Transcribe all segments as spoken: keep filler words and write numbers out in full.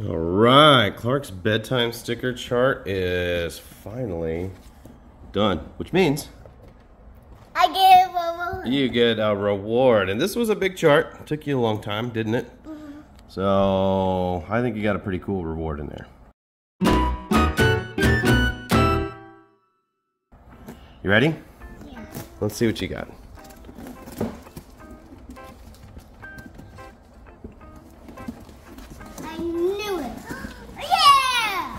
All right, Clark's bedtime sticker chart is finally done, which means I get a reward. You get a reward, and this was a big chart. It took you a long time, didn't it? Mm-hmm. So I think you got a pretty cool reward in there. You ready? Yeah. Let's see what you got. I knew it. Yeah!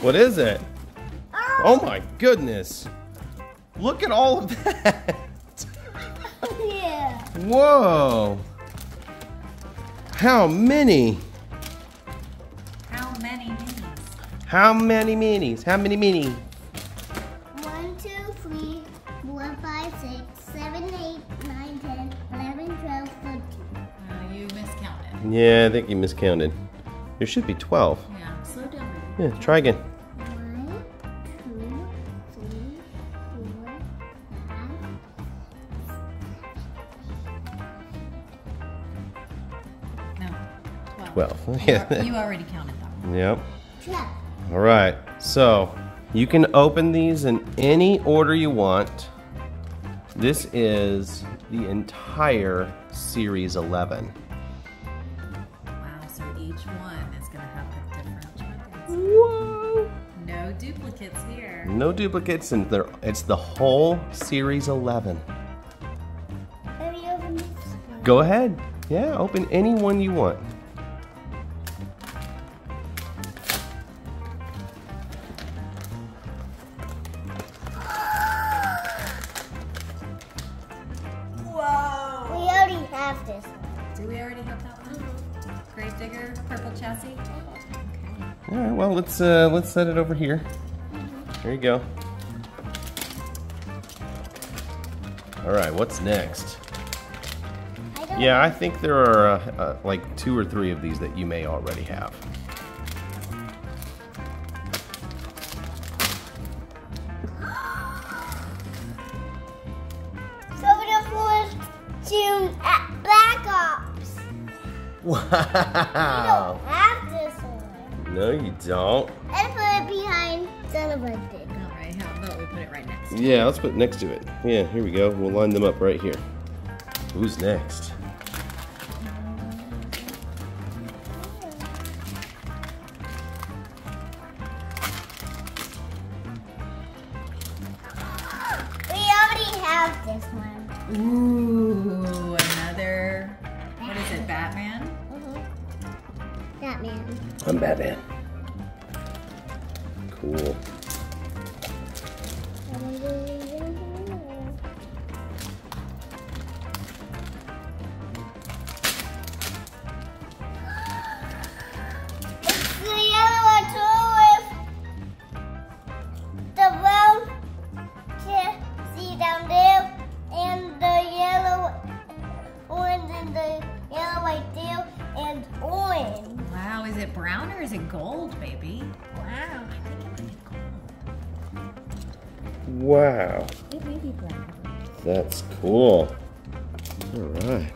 What is it? Oh, oh my goodness. Look at all of that. Yeah. Whoa. How many? How many minis? How many minis? How many minis? Yeah, I think you miscounted. There should be twelve. Yeah, slow down. Yeah, try again. One, two, three, four, five. No, twelve. Twelve. Yeah. You already counted that one. Yep. Yeah. All right. So you can open these in any order you want. This is the entire series eleven. Duplicates here. No duplicates, and there it's the whole series eleven. Let me open this one. Go ahead. Yeah, open any one you want. Whoa! We already have this one. Do we already have that one? Grave Digger, purple chassis. All right, well, let's uh, let's set it over here. There you go. All right, what's next? I yeah, I think there are uh, uh, like two or three of these that you may already have. Soldier Fortune Black Ops. Wow. You don't have this one. No, you don't. And put it behind Celebrate. All right, how about we put it right next to it? Yeah, let's put it next to it. Yeah, here we go. We'll line them up right here. Who's next? We already have this one. Ooh, another. What is it, Batman? Batman. I'm Batman. Cool. It's the yellow toy with the brown chassis down there, and the yellow orange, and the yellow right there, and orange. Wow, is it brown or is it gold, baby? Wow, I think it might be gold. Wow. It may be brown. That's cool. All right.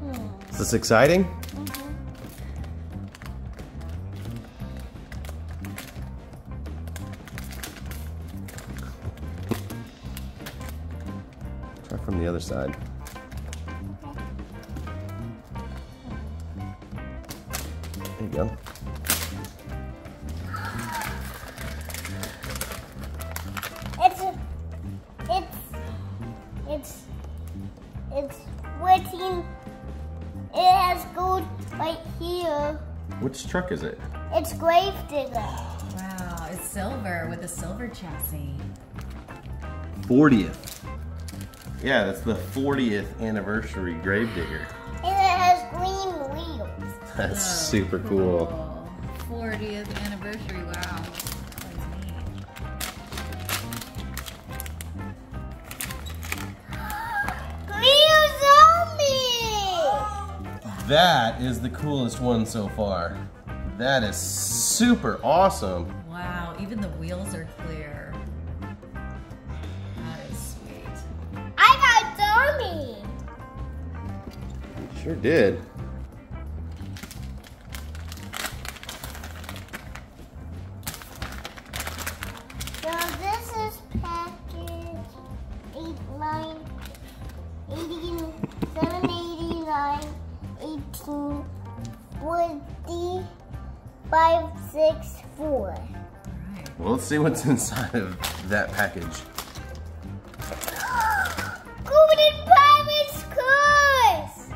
Hmm. Is this exciting? Mm-hmm. Try from the other side. There you go. It's it's it's it's fourteen. It has gold right here. Which truck is it? It's Grave Digger. Wow, it's silver with a silver chassis. fortieth. Yeah, that's the fortieth anniversary Grave Digger. That's oh, super cool. cool. fortieth anniversary, wow. Zombie! That is the coolest one so far. That is super awesome. Wow, even the wheels are clear. That is sweet. I got Zombie! Sure did. So this is package eight nine eighteen seven eighty-nine eighteen forty-five sixty-four. Well, let's see what's inside of that package. Golden Pirate's Curse!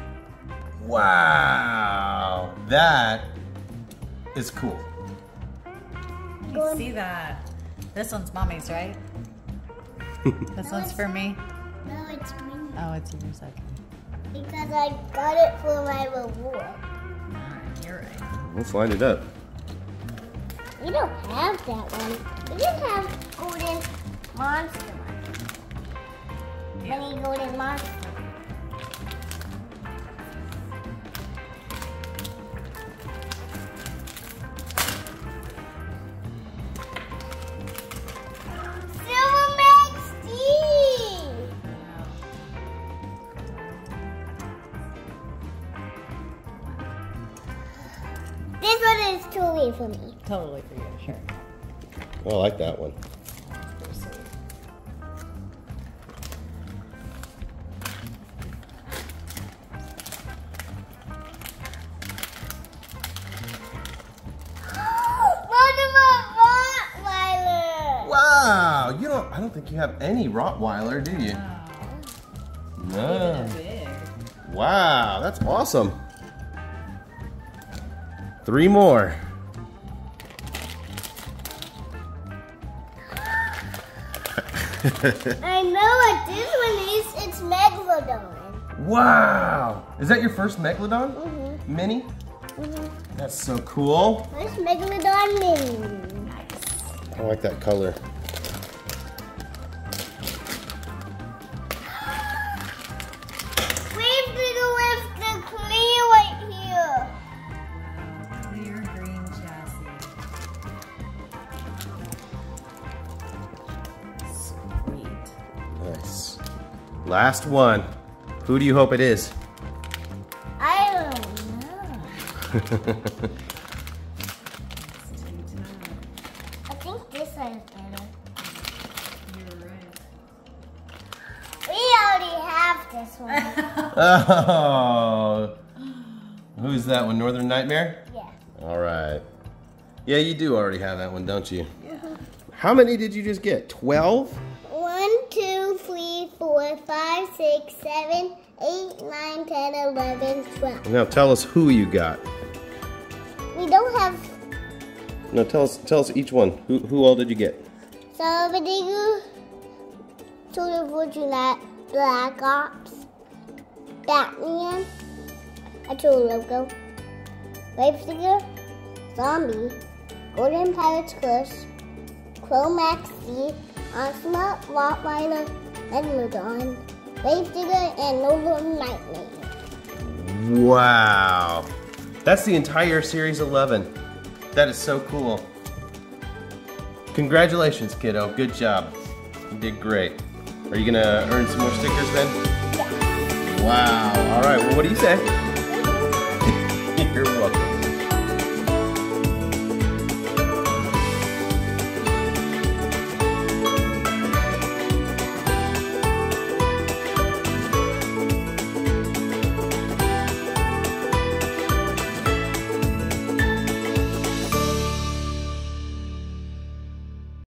Wow, that is cool. You see that? This one's mommy's, right? This one's for me? No, it's me. Oh, it's yours, okay. Because I got it for my reward. You're right. Let's line it up. We don't have that one. We just have golden monster. Yeah. Mini golden monster. Silver Max-D. Wow. This one is totally for me. Totally for you, sure. Well, I like that one. Monster Mutt Rottweiler! Wow! You don't I don't think you have any Rottweiler, do you? No. No. Wow, that's awesome. Three more. I know what this one is. It's Megalodon. Wow! Is that your first Megalodon? Mm-hmm. Mini? Mm-hmm. That's so cool. First Megalodon Mini. Nice. I like that color. Grave Digger with the clear right here. Clear green chassis. Nice. Last one. Who do you hope it is? I don't know. I think this one is better. You're right. We already have this one. Oh. Who's that one? Northern Nightmare? Yeah. All right. Yeah, you do already have that one, don't you? Yeah. How many did you just get? twelve? four, five, six, seven, eight, nine, ten, eleven, twelve. Now tell us who you got. We don't have... No, tell us tell us each one. Who, who all did you get? Zombie, Soldier Fortune Black Ops, Batman, El Toro Loco, Grave Digger, Zombie, Golden Pirate's Curse, Crow Max-D, Monster Mutt Rottweiler, Megalodon, Grave Digger, and Northern Nightmare. Wow. That's the entire Series eleven. That is so cool. Congratulations, kiddo. Good job. You did great. Are you going to earn some more stickers then? Yeah. Wow. All right. Well, what do you say?